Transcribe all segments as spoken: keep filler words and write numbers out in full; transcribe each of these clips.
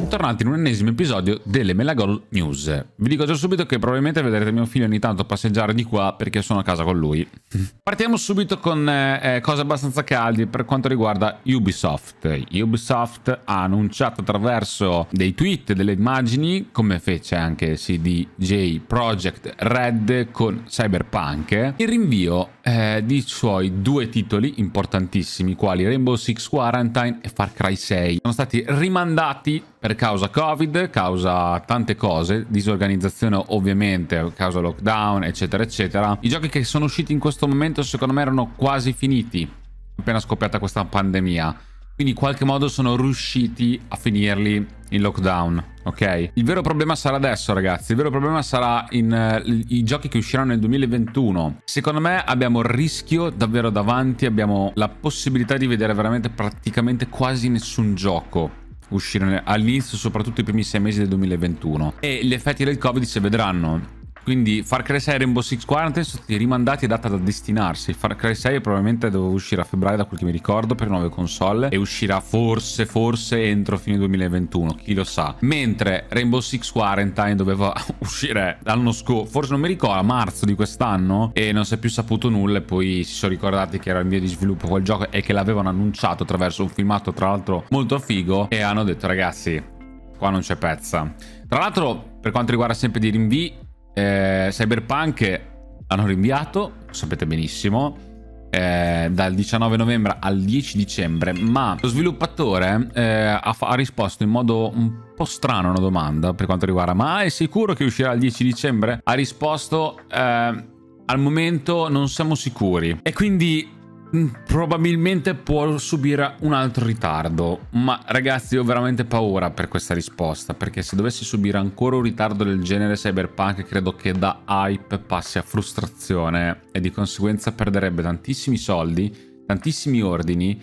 bentornati in un ennesimo episodio delle Melagol News. Vi dico già subito che probabilmente vedrete mio figlio ogni tanto passeggiare di qua perché sono a casa con lui. Partiamo subito con eh, cose abbastanza calde per quanto riguarda Ubisoft. Ubisoft ha annunciato attraverso dei tweet e delle immagini, come fece anche C D Projekt Red con Cyberpunk, il rinvio eh, di suoi due titoli importantissimi, quali Rainbow Six Quarantine e Far Cry sei. Sono stati rimandati per causa Covid, causa tante cose, disorganizzazione ovviamente, causa lockdown, eccetera, eccetera. I giochi che sono usciti in questo momento secondo me erano quasi finiti, appena scoppiata questa pandemia. Quindi in qualche modo sono riusciti a finirli in lockdown, ok? Il vero problema sarà adesso, ragazzi. Il vero problema sarà in uh, i giochi che usciranno nel duemilaventuno. Secondo me abbiamo il rischio davvero davanti, abbiamo la possibilità di vedere veramente praticamente quasi nessun gioco uscire all'inizio, soprattutto i primi sei mesi del duemilaventuno, e gli effetti del Covid si vedranno. Quindi Far Cry sei e Rainbow Six Quarantine sono stati rimandati a data da destinarsi. Far Cry sei probabilmente doveva uscire a febbraio, da quel che mi ricordo, per nuove console, e uscirà forse forse entro fine duemilaventuno, chi lo sa. Mentre Rainbow Six Quarantine doveva uscire l'anno scorso, forse non mi ricordo, a marzo di quest'anno, e non si è più saputo nulla, e poi si sono ricordati che era in via di sviluppo quel gioco e che l'avevano annunciato attraverso un filmato tra l'altro molto figo, e hanno detto ragazzi qua non c'è pezza. Tra l'altro per quanto riguarda sempre di rinvii, Eh, Cyberpunk hanno rinviato, lo sapete benissimo, eh, dal diciannove novembre al dieci dicembre, ma lo sviluppatore eh, ha, ha risposto in modo un po' strano a una domanda per quanto riguarda ma è sicuro che uscirà il dieci dicembre? Ha risposto eh, al momento non siamo sicuri, e quindi mh, probabilmente può subire un altro ritardo. Ma ragazzi, ho veramente paura per questa risposta, perché se dovessi subire ancora un ritardo del genere Cyberpunk, credo che da hype passi a frustrazione, e di conseguenza perderebbe tantissimi soldi, tantissimi ordini,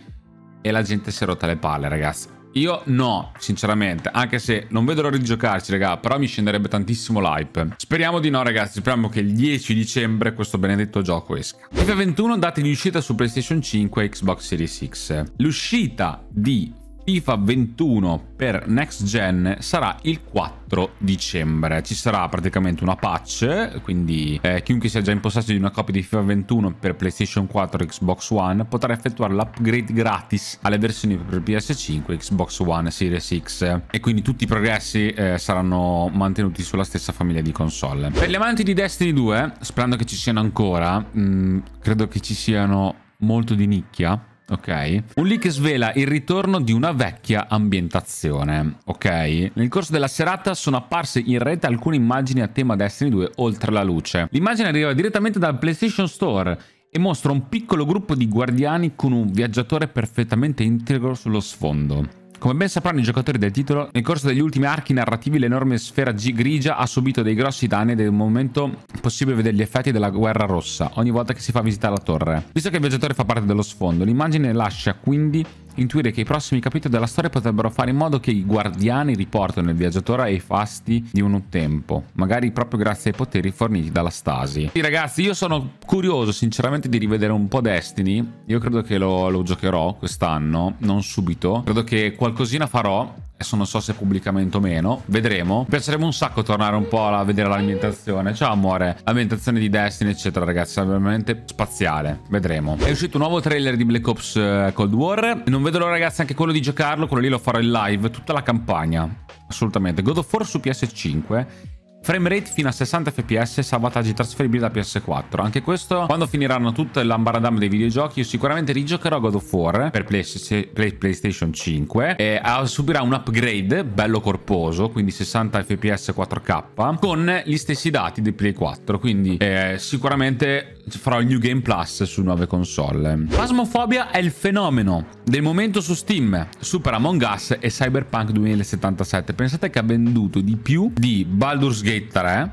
e la gente si è rotta le palle, ragazzi. Io no, sinceramente, anche se non vedo l'ora di giocarci, raga, però mi scenderebbe tantissimo l'hype. Speriamo di no, ragazzi, speriamo che il dieci dicembre questo benedetto gioco esca. FIFA ventuno, data di uscita su PlayStation cinque e Xbox Series X. L'uscita di FIFA ventuno per Next Gen sarà il quattro dicembre. Ci sarà praticamente una patch, quindi eh, chiunque sia già in possesso di una copia di FIFA ventuno per PlayStation quattro e Xbox One potrà effettuare l'upgrade gratis alle versioni per P S cinque e Xbox One Series X, e quindi tutti i progressi eh, saranno mantenuti sulla stessa famiglia di console. Per gli amanti di Destiny due, sperando che ci siano ancora, mh, credo che ci siano molto di nicchia. Ok, un leak svela il ritorno di una vecchia ambientazione. Ok, nel corso della serata sono apparse in rete alcune immagini a tema Destiny due oltre la luce. L'immagine arriva direttamente dal PlayStation Store e mostra un piccolo gruppo di guardiani con un viaggiatore perfettamente integro sullo sfondo. Come ben sapranno i giocatori del titolo, nel corso degli ultimi archi narrativi l'enorme sfera grigia ha subito dei grossi danni ed è un momento possibile vedere gli effetti della guerra rossa ogni volta che si fa visitare la torre. Visto che il viaggiatore fa parte dello sfondo, l'immagine lascia quindi intuire che i prossimi capitoli della storia potrebbero fare in modo che i guardiani riportino il viaggiatore ai fasti di un tempo, magari proprio grazie ai poteri forniti dalla Stasi. Sì, ragazzi, io sono curioso sinceramente di rivedere un po' Destiny. Io credo che lo, lo giocherò quest'anno, non subito, credo che qualche qualcosina farò, adesso non so se pubblicamente o meno, vedremo. Mi piacerebbe un sacco tornare un po' a vedere l'alimentazione. Ciao amore, l'alimentazione di Destiny eccetera, ragazzi, è veramente spaziale, vedremo. È uscito un nuovo trailer di Black Ops Cold War, non vedo l'ora, ragazzi, anche quello di giocarlo. Quello lì lo farò in live, tutta la campagna, assolutamente. God of War su P S cinque, frame rate fino a sessanta fps, salvataggi trasferibili da P S quattro. Anche questo, quando finiranno tutte l'ambaradam dei videogiochi, io sicuramente rigiocherò God of War per PlayStation cinque, e subirà un upgrade bello corposo, quindi sessanta fps quattro K, con gli stessi dati di Play quattro. Quindi eh, sicuramente farò il New Game Plus su nuove console. Fasmofobia è il fenomeno del momento su Steam, supera Among Us e Cyberpunk duemilasettantasette. Pensate che ha venduto di più di Baldur's Gate tre,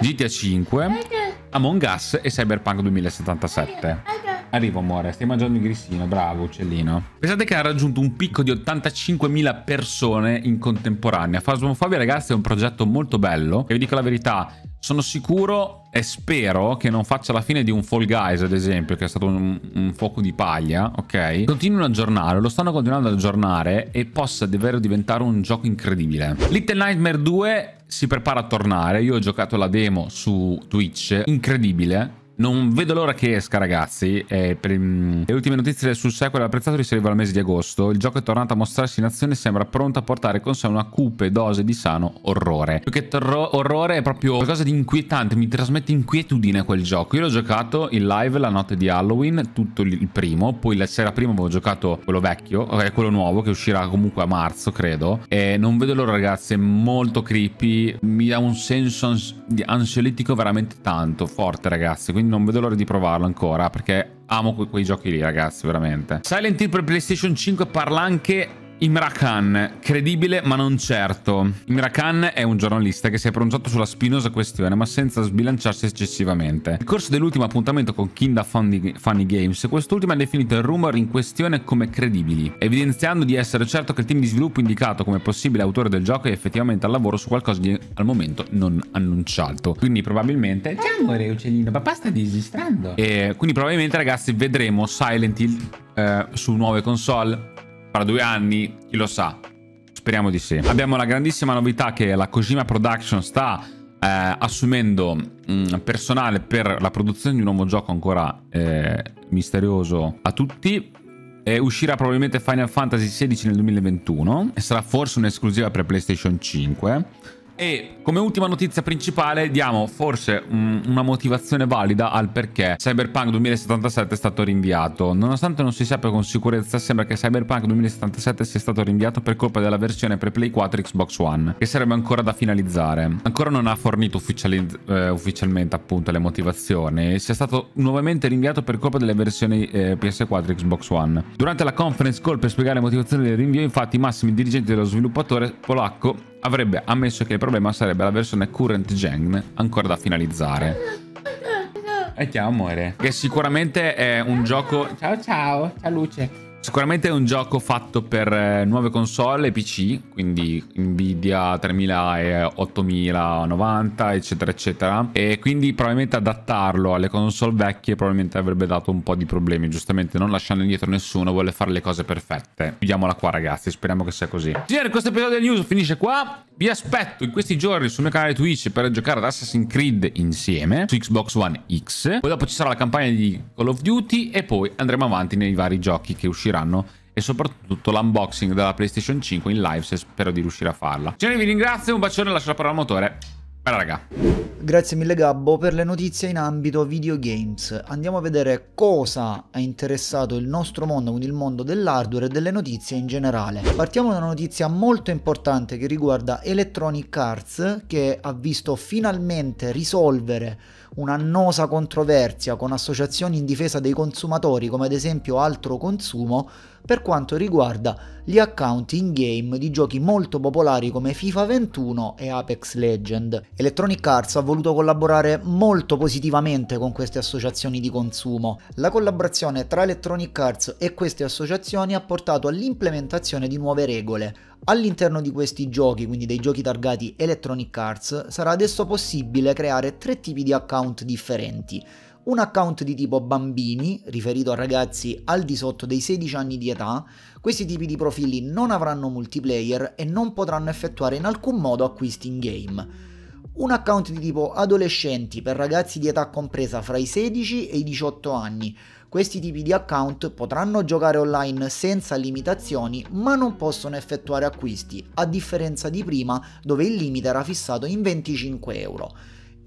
GTA cinque, Among Us e Cyberpunk duemilasettantasette. Arrivo amore, stai mangiando il grissino, bravo uccellino. Pensate che ha raggiunto un picco di ottantacinquemila persone in contemporanea. Fasmofobia, ragazzi, è un progetto molto bello, e vi dico la verità, sono sicuro E spero che non faccia la fine di un Fall Guys, ad esempio, che è stato un, un fuoco di paglia, ok? Continuano ad aggiornare, lo stanno continuando ad aggiornare e possa davvero diventare un gioco incredibile. Little Nightmare due si prepara a tornare, io ho giocato la demo su Twitch, incredibile. Non vedo l'ora che esca, ragazzi. Eh, per, mm, le ultime notizie sul sequel apprezzato risalivano al mese di agosto. Il gioco è tornato a mostrarsi in azione e sembra pronto a portare con sé una cupe dose di sano orrore. Più che orrore è proprio qualcosa di inquietante, mi trasmette inquietudine quel gioco. Io l'ho giocato in live la notte di Halloween, tutto il primo, poi la sera prima avevo giocato quello vecchio, eh, quello nuovo che uscirà comunque a marzo, credo. E non vedo l'ora, ragazzi, è molto creepy, mi dà un senso ans ansiolitico veramente tanto forte, ragazzi, quindi non vedo l'ora di provarlo ancora, perché amo que quei giochi lì, ragazzi, veramente. Silent Hill per PlayStation cinque, parla anche Imrakan, credibile ma non certo. Imrakan è un giornalista che si è pronunciato sulla spinosa questione, ma senza sbilanciarsi eccessivamente. Nel corso dell'ultimo appuntamento con Kinda Funny, Funny Games, quest'ultima ha definito il rumor in questione come credibili, evidenziando di essere certo che il team di sviluppo indicato come possibile autore del gioco è effettivamente al lavoro su qualcosa di al momento non annunciato. Quindi probabilmente... Ciao amore uccellino, papà sta desistrando. E quindi probabilmente, ragazzi, vedremo Silent Hill eh, su nuove console fra due anni, chi lo sa, speriamo di sì. Abbiamo la grandissima novità che la Kojima Production sta eh, assumendo mh, personale per la produzione di un nuovo gioco ancora eh, misterioso a tutti. E uscirà probabilmente Final Fantasy sedici nel duemilaventuno e sarà forse un'esclusiva per PlayStation cinque. E come ultima notizia principale diamo forse un, una motivazione valida al perché Cyberpunk duemilasettantasette è stato rinviato. Nonostante non si sappia con sicurezza, sembra che Cyberpunk duemilasettantasette sia stato rinviato per colpa della versione per Play quattro e Xbox One, che sarebbe ancora da finalizzare. Ancora non ha fornito eh, ufficialmente appunto le motivazioni. Sia stato nuovamente rinviato per colpa delle versioni eh, P S quattro e Xbox One. Durante la conference call per spiegare le motivazioni del rinvio, infatti i massimi dirigenti dello sviluppatore polacco avrebbe ammesso che il problema sarebbe la versione current gen ancora da finalizzare. E ciao amore. Che sicuramente è un gioco... Ciao ciao, ciao luce. Sicuramente è un gioco fatto per nuove console e P C, quindi NVIDIA tremila e ottomila novanta, eccetera, eccetera. E quindi probabilmente adattarlo alle console vecchie probabilmente avrebbe dato un po' di problemi, giustamente, non lasciando indietro nessuno, vuole fare le cose perfette. Chiudiamola qua, ragazzi, speriamo che sia così. Signori, questo episodio di news finisce qua. Vi aspetto in questi giorni sul mio canale Twitch per giocare ad Assassin's Creed insieme su Xbox One X. Poi dopo ci sarà la campagna di Call of Duty e poi andremo avanti nei vari giochi che usciranno e soprattutto l'unboxing della PlayStation cinque in live, se spero di riuscire a farla. Signori, vi ringrazio, un bacione, lascio la parola al motore. Bella raga. Grazie mille Gabbo per le notizie in ambito videogames. Andiamo a vedere cosa ha interessato il nostro mondo, quindi il mondo dell'hardware e delle notizie in generale. Partiamo da una notizia molto importante che riguarda Electronic Arts, che ha visto finalmente risolvere un'annosa controversia con associazioni in difesa dei consumatori, come ad esempio Altro Consumo, per quanto riguarda gli account in game di giochi molto popolari come FIFA ventuno e Apex Legend. Electronic Arts ha voluto collaborare molto positivamente con queste associazioni di consumo. La collaborazione tra Electronic Arts e queste associazioni ha portato all'implementazione di nuove regole. All'interno di questi giochi, quindi dei giochi targati Electronic Arts, sarà adesso possibile creare tre tipi di account differenti. Un account di tipo bambini, riferito a ragazzi al di sotto dei sedici anni di età. Questi tipi di profili non avranno multiplayer e non potranno effettuare in alcun modo acquisti in game. Un account di tipo adolescenti per ragazzi di età compresa fra i sedici e i diciotto anni. Questi tipi di account potranno giocare online senza limitazioni, ma non possono effettuare acquisti, a differenza di prima dove il limite era fissato in venticinque euro.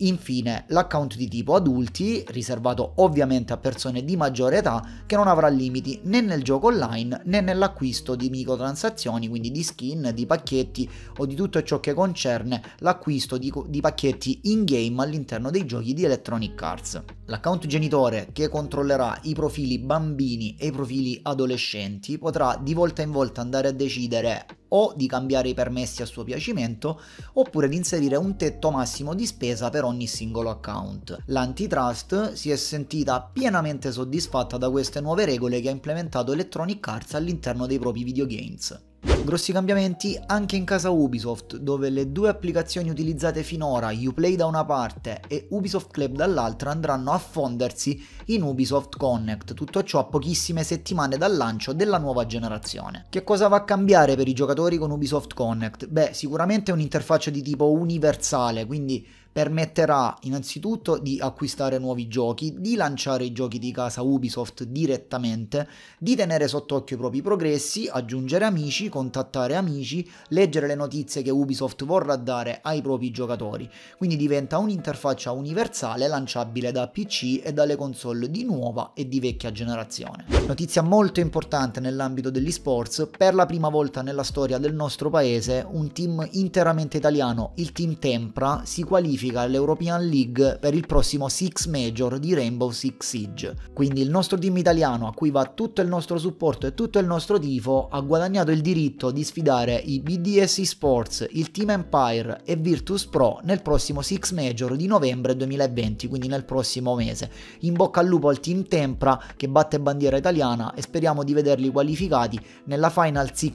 Infine, l'account di tipo adulti, riservato ovviamente a persone di maggiore età, che non avrà limiti né nel gioco online né nell'acquisto di microtransazioni, quindi di skin, di pacchetti o di tutto ciò che concerne l'acquisto di, di pacchetti in-game all'interno dei giochi di Electronic Arts. L'account genitore, che controllerà i profili bambini e i profili adolescenti, potrà di volta in volta andare a decidere o di cambiare i permessi a suo piacimento oppure di inserire un tetto massimo di spesa per ogni singolo account. L'antitrust si è sentita pienamente soddisfatta da queste nuove regole che ha implementato Electronic Arts all'interno dei propri videogames. Grossi cambiamenti anche in casa Ubisoft, dove le due applicazioni utilizzate finora, Uplay da una parte e Ubisoft Club dall'altra, andranno a fondersi in Ubisoft Connect, tutto ciò a pochissime settimane dal lancio della nuova generazione. Che cosa va a cambiare per i giocatori con Ubisoft Connect? Beh, sicuramente un'interfaccia di tipo universale, quindi permetterà innanzitutto di acquistare nuovi giochi, di lanciare i giochi di casa Ubisoft direttamente, di tenere sott'occhio i propri progressi, aggiungere amici, contattare amici, leggere le notizie che Ubisoft vorrà dare ai propri giocatori. Quindi diventa un'interfaccia universale lanciabile da P C e dalle console di nuova e di vecchia generazione. Notizia molto importante nell'ambito degli sports: per la prima volta nella storia del nostro paese un team interamente italiano, il Team Tempra, si qualifica all'European League per il prossimo Six Major di Rainbow Six Siege. Quindi il nostro team italiano, a cui va tutto il nostro supporto e tutto il nostro tifo, ha guadagnato il diritto di sfidare i B D S Sports, il Team Empire e Virtus Pro nel prossimo Six Major di novembre duemilaventi, quindi nel prossimo mese. In bocca al lupo al Team Tempra, che batte bandiera italiana, e speriamo di vederli qualificati nella Final sedici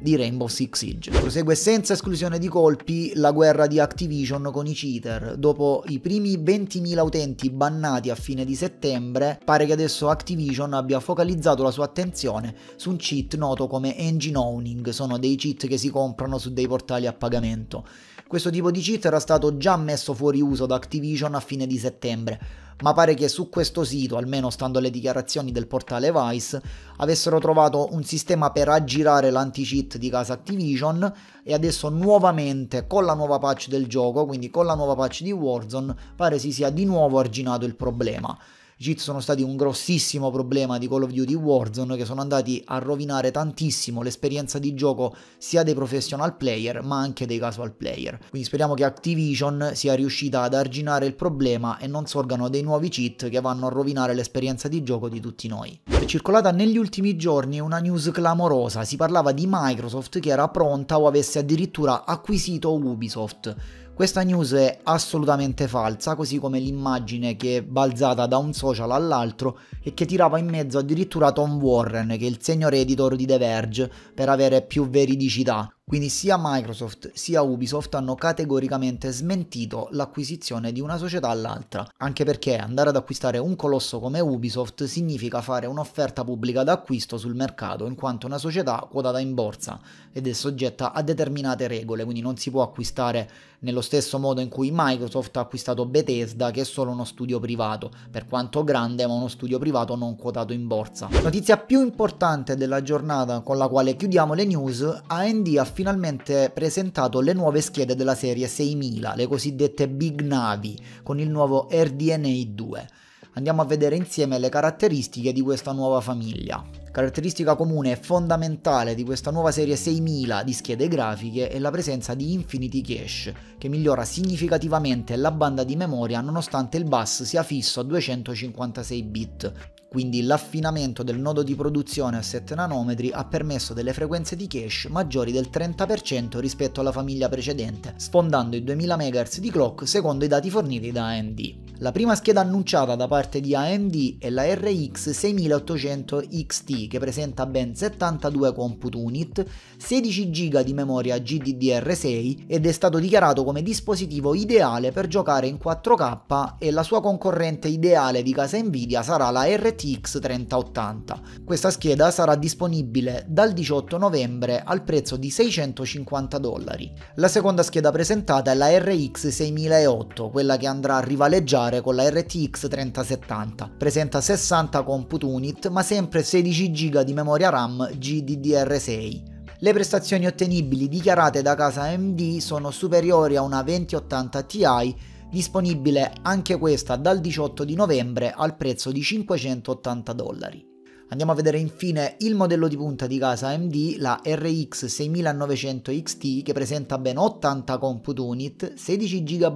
di Rainbow Six Siege. Prosegue senza esclusione di colpi la guerra di Activision con i cheater. Dopo i primi ventimila utenti bannati a fine di settembre, pare che adesso Activision abbia focalizzato la sua attenzione su un cheat noto come engine owning. Sono dei cheat che si comprano su dei portali a pagamento. Questo tipo di cheat era stato già messo fuori uso da Activision a fine di settembre, ma pare che su questo sito, almeno stando alle dichiarazioni del portale Vice, avessero trovato un sistema per aggirare l'anti-cheat di casa Activision, e adesso nuovamente, con la nuova patch del gioco, quindi con la nuova patch di Warzone, pare si sia di nuovo arginato il problema. I cheat sono stati un grossissimo problema di Call of Duty Warzone, che sono andati a rovinare tantissimo l'esperienza di gioco sia dei professional player ma anche dei casual player. Quindi speriamo che Activision sia riuscita ad arginare il problema e non sorgano dei nuovi cheat che vanno a rovinare l'esperienza di gioco di tutti noi. È circolata negli ultimi giorni una news clamorosa. Si parlava di Microsoft che era pronta o avesse addirittura acquisito Ubisoft. Questa news è assolutamente falsa, così come l'immagine che è balzata da un social all'altro e che tirava in mezzo addirittura Tom Warren, che è il senior editor di The Verge, per avere più veridicità. Quindi sia Microsoft sia Ubisoft hanno categoricamente smentito l'acquisizione di una società all'altra, anche perché andare ad acquistare un colosso come Ubisoft significa fare un'offerta pubblica d'acquisto sul mercato, in quanto è una società quotata in borsa ed è soggetta a determinate regole, quindi non si può acquistare nello stesso modo in cui Microsoft ha acquistato Bethesda, che è solo uno studio privato, per quanto grande, ma uno studio privato non quotato in borsa. Notizia più importante della giornata, con la quale chiudiamo le news: A M D ha finalmente presentato le nuove schede della serie seimila, le cosiddette Big Navi, con il nuovo R D N A due. Andiamo a vedere insieme le caratteristiche di questa nuova famiglia. Caratteristica comune e fondamentale di questa nuova serie seimila di schede grafiche è la presenza di Infinity Cache, che migliora significativamente la banda di memoria nonostante il bus sia fisso a duecentocinquantasei bit. Quindi l'affinamento del nodo di produzione a sette nanometri ha permesso delle frequenze di cache maggiori del trenta per cento rispetto alla famiglia precedente, sfondando i duemila megahertz di clock secondo i dati forniti da A M D. La prima scheda annunciata da parte di A M D è la R X seimilaottocento X T, che presenta ben settantadue compute unit, sedici giga di memoria G D D R sei ed è stato dichiarato come dispositivo ideale per giocare in quattro K, e la sua concorrente ideale di casa Nvidia sarà la R T X tremila ottanta. Questa scheda sarà disponibile dal diciotto novembre al prezzo di seicentocinquanta dollari. La seconda scheda presentata è la R X seimilaotto, quella che andrà a rivaleggiare con la R T X tremila settanta. Presenta sessanta compute unit ma sempre sedici giga di memoria RAM G D D R sei. Le prestazioni ottenibili dichiarate da casa A M D sono superiori a una venti ottanta Ti, disponibile anche questa dal diciotto di novembre al prezzo di cinquecentottanta dollari. Andiamo a vedere infine il modello di punta di casa A M D, la R X seiimilanovecento X T, che presenta ben ottanta compute unit, sedici giga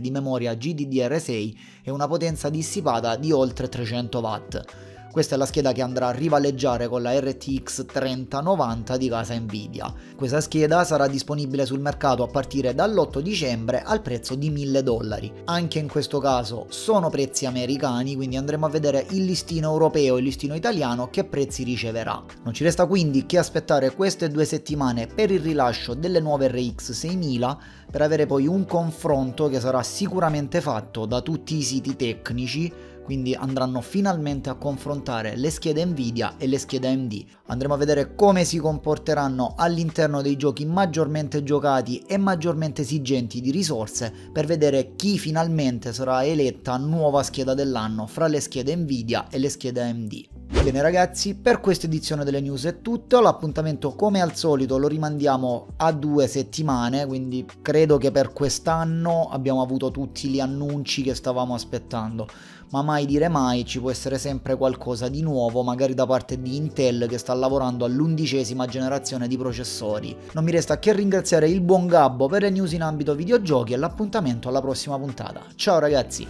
di memoria G D D R sei e una potenza dissipata di oltre trecento watt. Questa è la scheda che andrà a rivaleggiare con la R T X trenta novanta di casa Nvidia. Questa scheda sarà disponibile sul mercato a partire dall'otto dicembre al prezzo di mille dollari. Anche in questo caso sono prezzi americani, quindi andremo a vedere il listino europeo e il listino italiano che prezzi riceverà. Non ci resta quindi che aspettare queste due settimane per il rilascio delle nuove R X seimila per avere poi un confronto che sarà sicuramente fatto da tutti i siti tecnici, quindi andranno finalmente a confrontare le schede Nvidia e le schede A M D. Andremo a vedere come si comporteranno all'interno dei giochi maggiormente giocati e maggiormente esigenti di risorse per vedere chi finalmente sarà eletta nuova scheda dell'anno fra le schede Nvidia e le schede A M D. Bene ragazzi, per questa edizione delle news è tutto, l'appuntamento come al solito lo rimandiamo a due settimane, quindi credo che per quest'anno abbiamo avuto tutti gli annunci che stavamo aspettando, ma mai dire mai, ci può essere sempre qualcosa di nuovo, magari da parte di Intel che sta lavorando all'undicesima generazione di processori. Non mi resta che ringraziare il buon Gabbo per le news in ambito videogiochi e l'appuntamento alla prossima puntata. Ciao ragazzi!